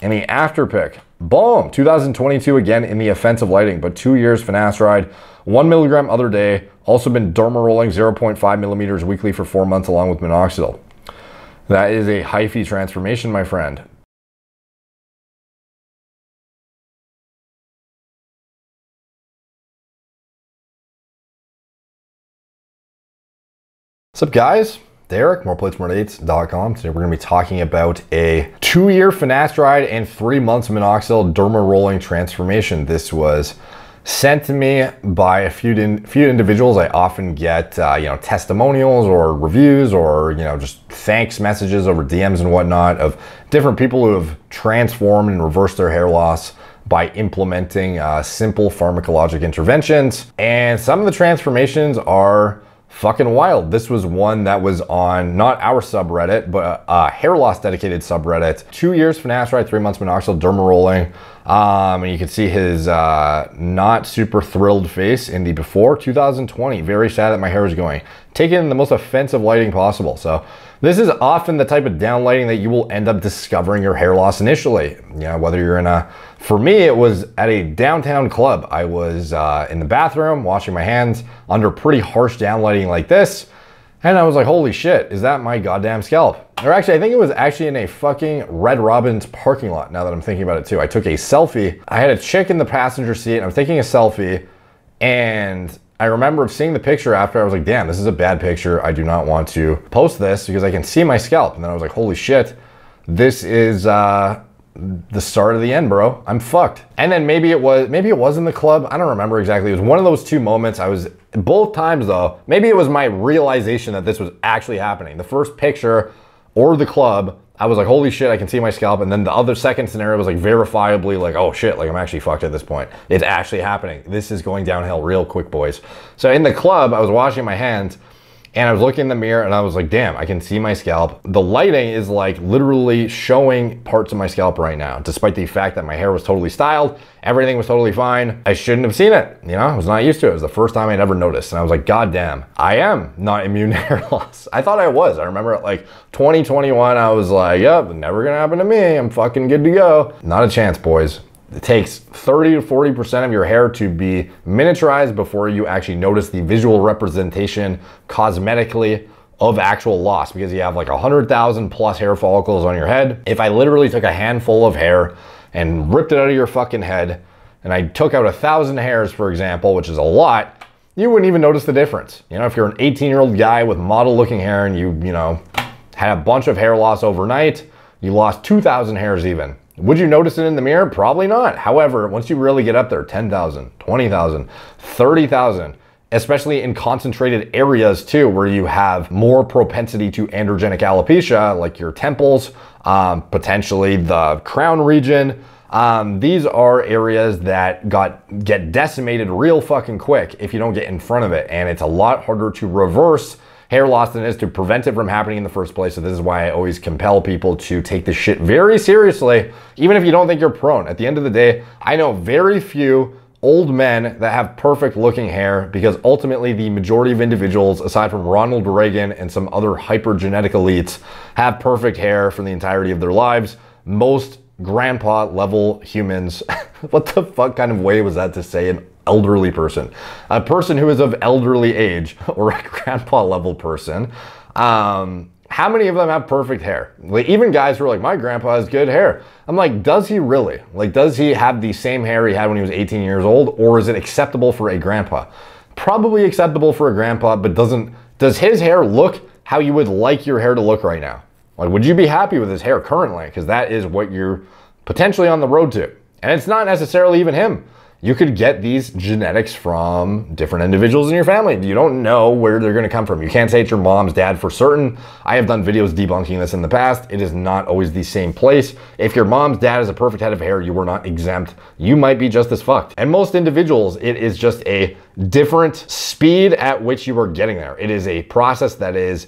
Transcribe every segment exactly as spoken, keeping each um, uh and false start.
And the after pick, boom, two thousand twenty-two again in the offensive lighting, but two years finasteride, one milligram other day, also been derma rolling zero point five millimeters weekly for four months along with minoxidil. That is a hyphae transformation, my friend. What's up, guys? Derek, more plates more dates dot com. Today we're going to be talking about a two-year finasteride and three months minoxidil derma rolling transformation. This was sent to me by a few in, few individuals. I often get uh, you know, testimonials or reviews or, you know, just thanks messages over D Ms and whatnot of different people who have transformed and reversed their hair loss by implementing uh, simple pharmacologic interventions. And some of the transformations are fucking wild. This was one that was on not our subreddit, but a hair loss dedicated subreddit. Two years finasteride, three months minoxidil, derma rolling. Um, and you can see his uh, not super thrilled face in the before two thousand twenty. Very sad that my hair is going. Taken in the most offensive lighting possible. So this is often the type of down lighting that you will end up discovering your hair loss initially. You know, whether you're in a, for me, it was at a downtown club. I was uh, in the bathroom, washing my hands under pretty harsh down lighting like this. And I was like, holy shit, is that my goddamn scalp? Or actually, I think it was actually in a fucking Red Robin's parking lot, now that I'm thinking about it too. I took a selfie. I had a chick in the passenger seat, and I'm taking a selfie, and I remember seeing the picture after. I was like, damn, this is a bad picture. I do not want to post this because I can see my scalp. And then I was like, holy shit, this is uh, the start of the end, bro. I'm fucked. And then maybe it was, maybe it was in the club. I don't remember exactly. It was one of those two moments. I was, both times though, maybe it was my realization that this was actually happening. The first picture or the club, I was like, holy shit, I can see my scalp. And then the other second scenario was like verifiably like, oh shit, like I'm actually fucked at this point. It's actually happening. This is going downhill real quick, boys. So in the club, I was washing my hands and I was looking in the mirror and I was like, damn, I can see my scalp. The lighting is like literally showing parts of my scalp right now, despite the fact that my hair was totally styled. Everything was totally fine. I shouldn't have seen it. You know, I was not used to it. It was the first time I'd ever noticed. And I was like, God damn, I am not immune to hair loss. I thought I was. I remember at like twenty twenty-one, I was like, yep, never gonna happen to me. I'm fucking good to go. Not a chance, boys. It takes thirty to forty percent of your hair to be miniaturized before you actually notice the visual representation cosmetically of actual loss, because you have like one hundred thousand plus hair follicles on your head. If I literally took a handful of hair and ripped it out of your fucking head, and I took out a thousand hairs, for example, which is a lot, you wouldn't even notice the difference. You know, if you're an eighteen year old guy with model looking hair and you, you know, had a bunch of hair loss overnight, you lost two thousand hairs even. Would you notice it in the mirror? Probably not. However, once you really get up there, ten thousand, twenty thousand, thirty thousand, especially in concentrated areas too, where you have more propensity to androgenic alopecia, like your temples, um, potentially the crown region. Um, these are areas that got get decimated real fucking quick if you don't get in front of it. And it's a lot harder to reverse hair loss than it is to prevent it from happening in the first place. So this is why I always compel people to take this shit very seriously, even if you don't think you're prone. At the end of the day, I know very few old men that have perfect looking hair, because ultimately the majority of individuals, aside from Ronald Reagan and some other hypergenetic elites, have perfect hair for the entirety of their lives. Most grandpa level humans, what the fuck kind of way was that to say an elderly person? A person who is of elderly age, or a grandpa level person, um, how many of them have perfect hair? Like, even guys who are like, my grandpa has good hair. I'm like, does he really? Like, does he have the same hair he had when he was eighteen years old? Or is it acceptable for a grandpa? Probably acceptable for a grandpa, but doesn't, does his hair look how you would like your hair to look right now? Like, would you be happy with his hair currently? Because that is what you're potentially on the road to. And it's not necessarily even him. You could get these genetics from different individuals in your family. You don't know where they're gonna come from. You can't say it's your mom's dad for certain. I have done videos debunking this in the past. It is not always the same place. If your mom's dad is a perfect head of hair, you were not exempt. You might be just as fucked. And most individuals, it is just a different speed at which you are getting there. It is a process that is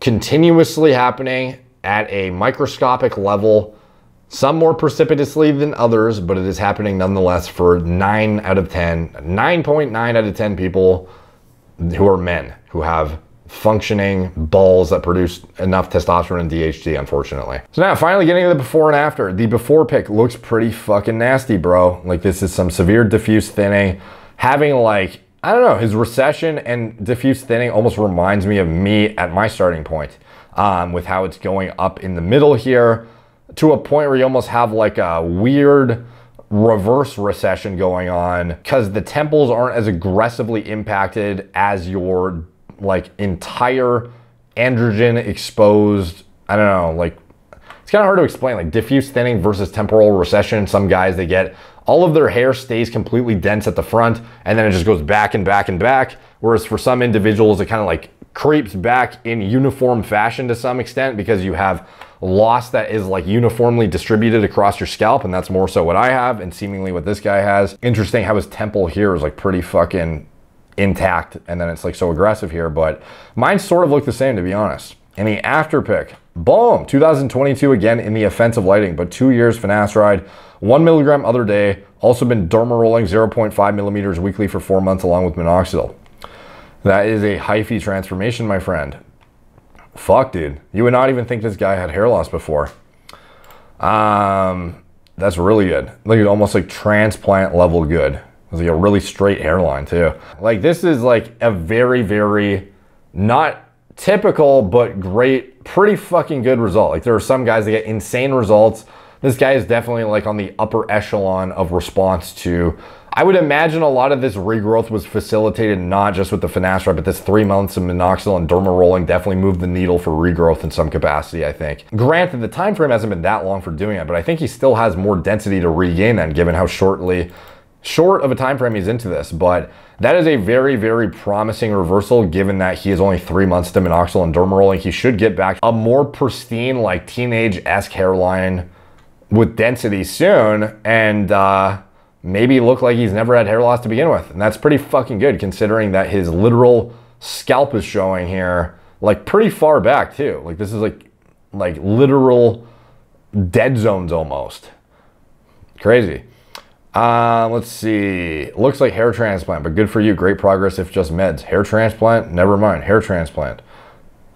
continuously happening at a microscopic level, some more precipitously than others, but it is happening nonetheless for nine out of ten, nine point nine out of ten people who are men who have functioning balls that produce enough testosterone and D H T, unfortunately. So now finally getting to the before and after. The before pic looks pretty fucking nasty, bro. Like, this is some severe diffuse thinning. Having like, I don't know, his recession and diffuse thinning almost reminds me of me at my starting point, um, with how it's going up in the middle here to a point where you almost have like a weird reverse recession going on because the temples aren't as aggressively impacted as your like entire androgen exposed, I don't know, like it's kind of hard to explain, like diffuse thinning versus temporal recession. Some guys, they get all of their hair stays completely dense at the front and then it just goes back and back and back. Whereas for some individuals, it kind of like creeps back in uniform fashion to some extent because you have loss that is like uniformly distributed across your scalp, and that's more so what I have and seemingly what this guy has. Interesting how his temple here is like pretty fucking intact and then it's like so aggressive here, but mine sort of looked the same, to be honest. And the after pick, boom, two thousand twenty-two again in the offensive lighting, but two years finasteride, one milligram other day, also been derma rolling zero point five millimeters weekly for four months along with minoxidil. That is a hyphy transformation, my friend. Fuck, dude. You would not even think this guy had hair loss before. Um, that's really good. Like, almost like transplant level good. It was like a really straight hairline too. Like, this is like a very, very not typical, but great, pretty fucking good result. Like, there are some guys that get insane results. This guy is definitely like on the upper echelon of response to, I would imagine a lot of this regrowth was facilitated not just with the finasteride, but this three months of minoxidil and derma rolling definitely moved the needle for regrowth in some capacity, I think. Granted, the time frame hasn't been that long for doing it, but I think he still has more density to regain then, given how shortly, short of a time frame he's into this. But that is a very, very promising reversal, given that he is only three months to minoxidil and derma rolling. He should get back a more pristine, like teenage-esque hairline with density soon, and uh, maybe look like he's never had hair loss to begin with. And that's pretty fucking good, considering that his literal scalp is showing here, like pretty far back too. Like, this is like, like literal dead zones almost. Crazy. Uh, let's see. Looks like hair transplant, but good for you. Great progress if just meds. Hair transplant? Never mind. Hair transplant.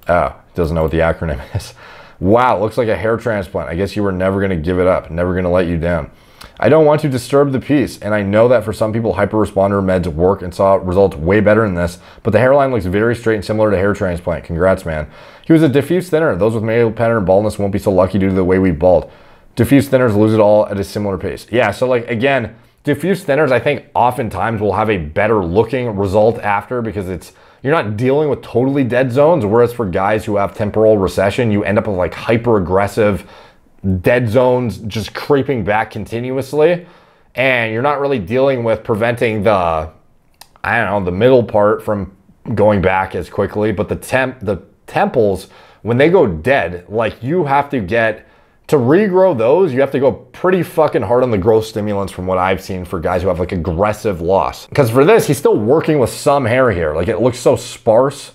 Oh, doesn't know what the acronym is. Wow, looks like a hair transplant. I guess you were never going to give it up. Never going to let you down. I don't want to disturb the peace, and I know that for some people, hyper-responder meds work and saw results way better than this, but the hairline looks very straight and similar to hair transplant. Congrats, man. He was a diffuse thinner. Those with male pattern baldness won't be so lucky due to the way we bald. Diffuse thinners lose it all at a similar pace. Yeah, so like, again, diffuse thinners, I think oftentimes will have a better looking result after, because it's, you're not dealing with totally dead zones, whereas for guys who have temporal recession, you end up with like hyper-aggressive dead zones just creeping back continuously, and you're not really dealing with preventing the, I don't know, the middle part from going back as quickly, but the temp, the temples, when they go dead, like you have to get, to regrow those, you have to go pretty fucking hard on the growth stimulants from what I've seen for guys who have like aggressive loss. Because for this, he's still working with some hair here. Like, it looks so sparse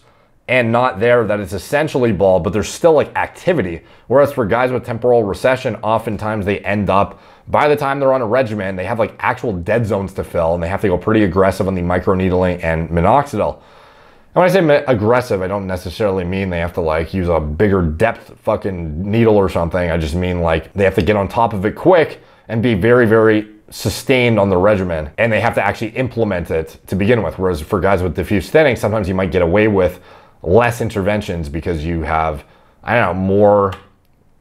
and not there that it's essentially bald, but there's still like activity. Whereas for guys with temporal recession, oftentimes they end up, by the time they're on a regimen, they have like actual dead zones to fill, and they have to go pretty aggressive on the microneedling and minoxidil. And when I say aggressive, I don't necessarily mean they have to like use a bigger depth fucking needle or something. I just mean like they have to get on top of it quick and be very, very sustained on the regimen. And they have to actually implement it to begin with. Whereas for guys with diffuse thinning, sometimes you might get away with less interventions because you have, I don't know, more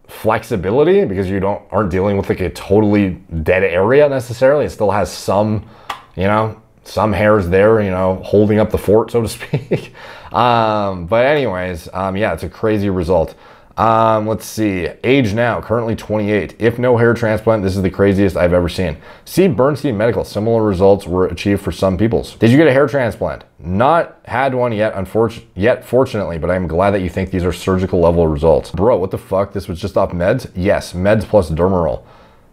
flexibility, because you don't aren't dealing with like a totally dead area necessarily. It still has some, you know, some hairs there, you know, holding up the fort, so to speak. um, but anyways, um, yeah, it's a crazy result. Um, let's see. Age now, currently twenty-eight. If no hair transplant, this is the craziest I've ever seen. See Bernstein Medical. Similar results were achieved for some peoples. Did you get a hair transplant? Not had one yet, unfortunately, yet fortunately, but I'm glad that you think these are surgical level results. Bro, what the fuck? This was just off meds? Yes, meds plus dermarol.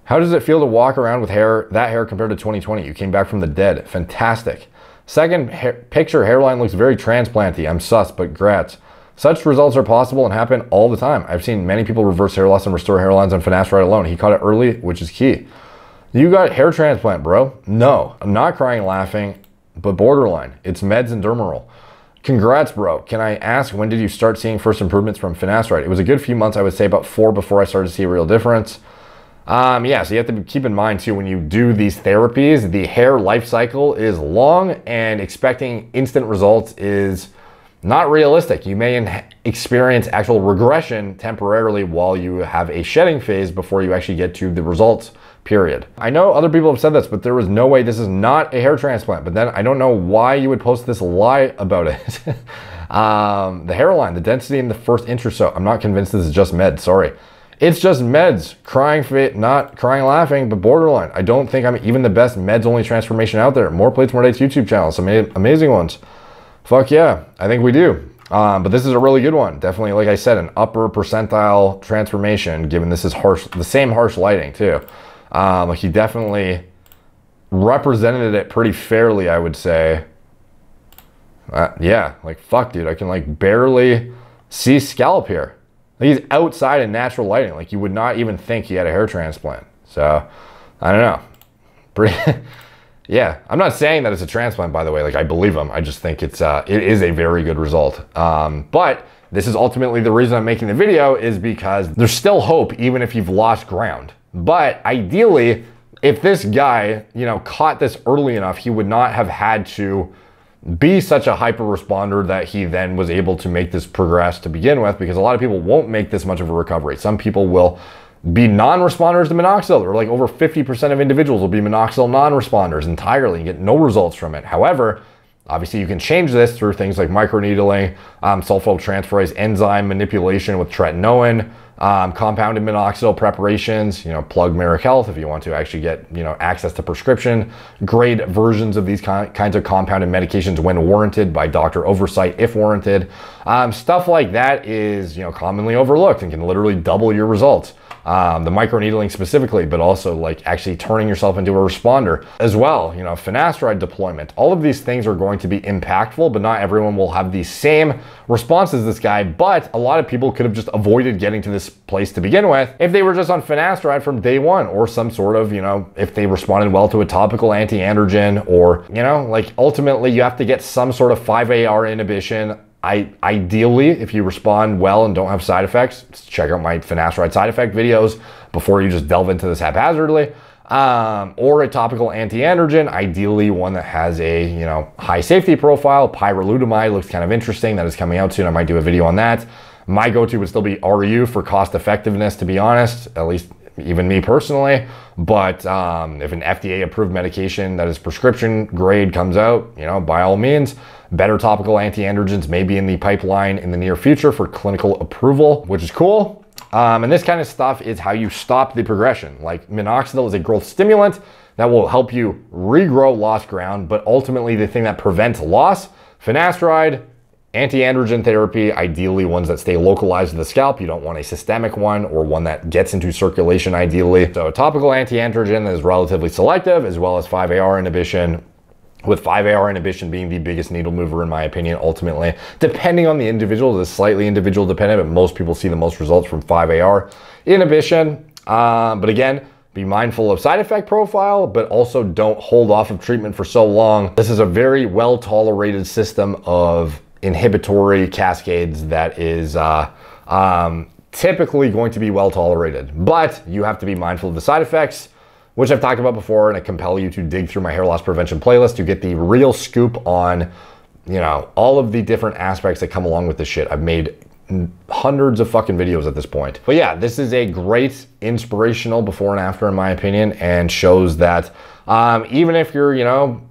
How does it feel to walk around with hair, that hair compared to twenty twenty? You came back from the dead. Fantastic. Second hair, picture hairline looks very transplanty. I'm sus, but grats. Such results are possible and happen all the time. I've seen many people reverse hair loss and restore hairlines on finasteride alone. He caught it early, which is key. You got hair transplant, bro. No, I'm not crying laughing, but borderline. It's meds and dermarol. Congrats, bro. Can I ask, when did you start seeing first improvements from finasteride? It was a good few months, I would say about four, before I started to see a real difference. Um, yeah, so you have to keep in mind too, when you do these therapies, the hair life cycle is long and expecting instant results is not realistic. You may experience actual regression temporarily while you have a shedding phase before you actually get to the results period. I know other people have said this, but there was no way, this is not a hair transplant. But then I don't know why you would post this lie about it. um, the hairline, the density in the first inch or so. I'm not convinced this is just meds, sorry. It's just meds, crying fit, not crying laughing, but borderline. I don't think I'm even the best meds only transformation out there. More Plates, More Dates YouTube channel, some amazing ones. Fuck yeah, I think we do. Um, but this is a really good one. Definitely, like I said, an upper percentile transformation, given this is harsh, the same harsh lighting too. Um, like he definitely represented it pretty fairly, I would say. Uh, yeah, like fuck dude, I can like barely see scalp here. He's outside in natural lighting. Like you would not even think he had a hair transplant. So I don't know. Pretty. Yeah, I'm not saying that it's a transplant, by the way. Like I believe him. I just think it's uh, it is a very good result. Um, but this is ultimately the reason I'm making the video, is because there's still hope even if you've lost ground. But ideally, if this guy, you know, caught this early enough, he would not have had to be such a hyper responder that he then was able to make this progress to begin with, because a lot of people won't make this much of a recovery. Some people will be non-responders to minoxidil, or like over fifty percent of individuals will be minoxidil non-responders entirely and get no results from it. However, obviously you can change this through things like microneedling, um, sulfotransferase enzyme manipulation with tretinoin, um, compounded minoxidil preparations, you know, plug Merrick Health if you want to actually get, you know, access to prescription grade versions of these ki kinds of compounded medications when warranted by doctor oversight, if warranted. Um, stuff like that is, you know, commonly overlooked and can literally double your results. Um, the microneedling specifically, but also like actually turning yourself into a responder as well. You know, finasteride deployment, all of these things are going to be impactful, but not everyone will have the same response as this guy. But a lot of people could have just avoided getting to this place to begin with if they were just on finasteride from day one, or some sort of, you know, if they responded well to a topical anti-androgen, or, you know, like ultimately you have to get some sort of five A R inhibition. I, ideally, if you respond well and don't have side effects, check out my finasteride side effect videos before you just delve into this haphazardly. Um, or a topical anti-androgen, ideally one that has a, you know, high safety profile. Pyrolutamide looks kind of interesting. That is coming out soon. I might do a video on that. My go-to would still be R U for cost effectiveness, to be honest, at least even me personally. But um, if an F D A approved medication that is prescription grade comes out, you know, by all means. Better topical anti-androgens may be in the pipeline in the near future for clinical approval, which is cool. Um, and this kind of stuff is how you stop the progression. Like minoxidil is a growth stimulant that will help you regrow lost ground, but ultimately the thing that prevents loss, finasteride, anti-androgen therapy, ideally ones that stay localized to the scalp. You don't want a systemic one, or one that gets into circulation ideally. So a topical anti-androgen that is relatively selective, as well as five A R inhibition, with five A R inhibition being the biggest needle mover in my opinion, ultimately. Depending on the individual, it's slightly individual dependent, but most people see the most results from five A R inhibition. Um, but again, be mindful of side effect profile, but also don't hold off of treatment for so long. This is a very well-tolerated system of inhibitory cascades that is uh, um, typically going to be well-tolerated, but you have to be mindful of the side effects, which I've talked about before, and I compel you to dig through my hair loss prevention playlist to get the real scoop on, you know, all of the different aspects that come along with this shit. I've made hundreds of fucking videos at this point. But yeah, this is a great inspirational before and after in my opinion, and shows that um, even if you're, you know,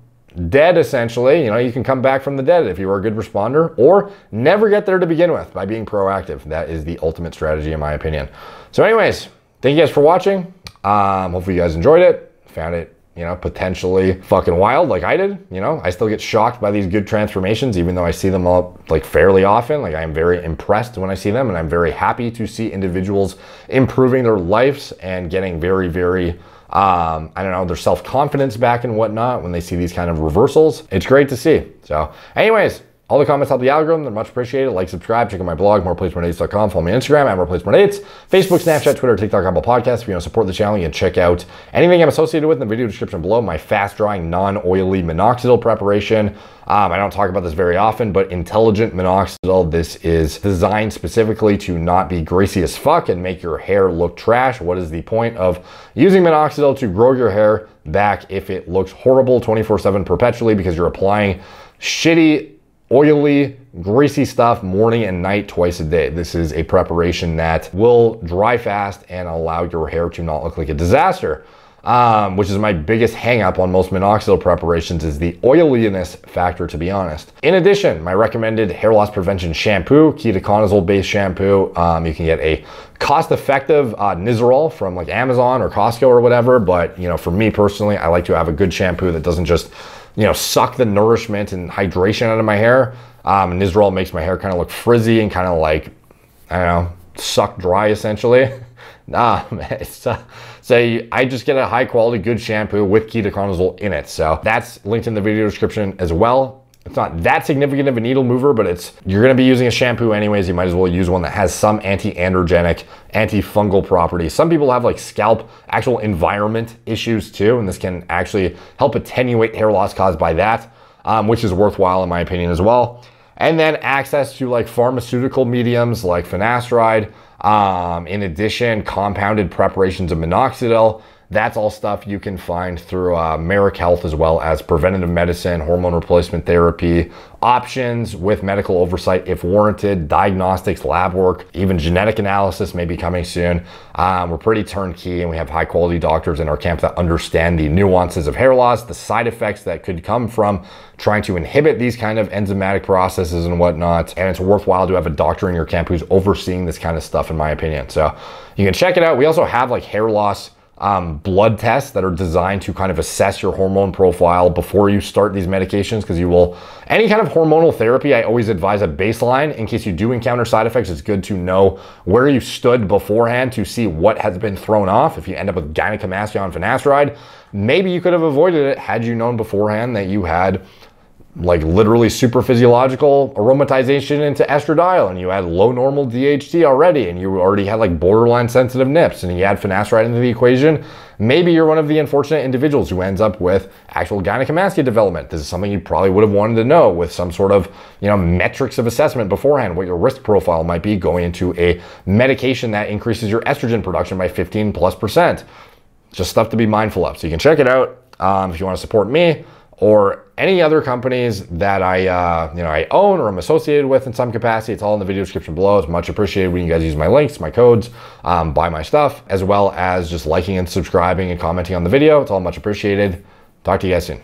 dead essentially, you know, you can come back from the dead if you were a good responder, or never get there to begin with by being proactive. That is the ultimate strategy in my opinion. So anyways, thank you guys for watching. Um, hopefully you guys enjoyed it, found it, you know, potentially fucking wild like I did. You know, I still get shocked by these good transformations, even though I see them all like fairly often. Like I am very impressed when I see them, and I'm very happy to see individuals improving their lives and getting very, very, um, I don't know, their self-confidence back and whatnot when they see these kind of reversals. It's great to see. So anyways, All the comments help the algorithm. They're much appreciated. Like, subscribe, check out my blog, more replacement dates dot com. Follow me on Instagram at more replacement dates, Facebook, Snapchat, Twitter, TikTok, Apple Podcasts. If you want to support the channel, you can check out anything I'm associated with in the video description below. My fast-drying, non-oily minoxidil preparation. Um, I don't talk about this very often, but intelligent minoxidil. This is designed specifically to not be greasy as fuck and make your hair look trash. What is the point of using minoxidil to grow your hair back if it looks horrible twenty-four seven perpetually because you're applying shitty, oily, greasy stuff morning and night twice a day? This is a preparation that will dry fast and allow your hair to not look like a disaster, um, which is my biggest hang up on most minoxidil preparations, is the oiliness factor, to be honest. In addition, my recommended hair loss prevention shampoo, ketoconazole based shampoo. Um, you can get a cost-effective uh, Nizoral from like Amazon or Costco or whatever. But you know, for me personally, I like to have a good shampoo that doesn't just you know, suck the nourishment and hydration out of my hair. Um, and Nizoral makes my hair kind of look frizzy and kind of like, I don't know, suck dry essentially. Nah, it's, uh, so I just get a high quality, good shampoo with ketoconazole in it. So that's linked in the video description as well. It's not that significant of a needle mover, but it's, you're gonna be using a shampoo anyways. You might as well use one that has some anti-androgenic, antifungal properties. Some people have like scalp, actual environment issues too, and this can actually help attenuate hair loss caused by that, um, which is worthwhile in my opinion as well. And then access to like pharmaceutical mediums like finasteride, um, in addition, compounded preparations of minoxidil. That's all stuff you can find through uh, Merrick Health, as well as preventative medicine, hormone replacement therapy, options with medical oversight if warranted, diagnostics, lab work, even genetic analysis may be coming soon. Um, we're pretty turnkey, and we have high quality doctors in our camp that understand the nuances of hair loss, the side effects that could come from trying to inhibit these kind of enzymatic processes and whatnot. And it's worthwhile to have a doctor in your camp who's overseeing this kind of stuff, in my opinion. So you can check it out. We also have like hair loss Um, blood tests that are designed to kind of assess your hormone profile before you start these medications, because you will, any kind of hormonal therapy, I always advise a baseline in case you do encounter side effects. It's good to know where you stood beforehand to see what has been thrown off. If you end up with gynecomastia on finasteride, maybe you could have avoided it had you known beforehand that you had like literally super physiological aromatization into estradiol, and you had low normal D H T already, and you already had like borderline sensitive nips, and you add finasteride into the equation. Maybe you're one of the unfortunate individuals who ends up with actual gynecomastia development. This is something you probably would have wanted to know with some sort of, you know, metrics of assessment beforehand, what your risk profile might be going into a medication that increases your estrogen production by fifteen plus percent. Just stuff to be mindful of. So you can check it out um, if you want to support me or any other companies that I, uh, you know, I own or I'm associated with in some capacity. It's all in the video description below. It's much appreciated when you guys use my links, my codes, um, buy my stuff, as well as just liking and subscribing and commenting on the video. It's all much appreciated. Talk to you guys soon.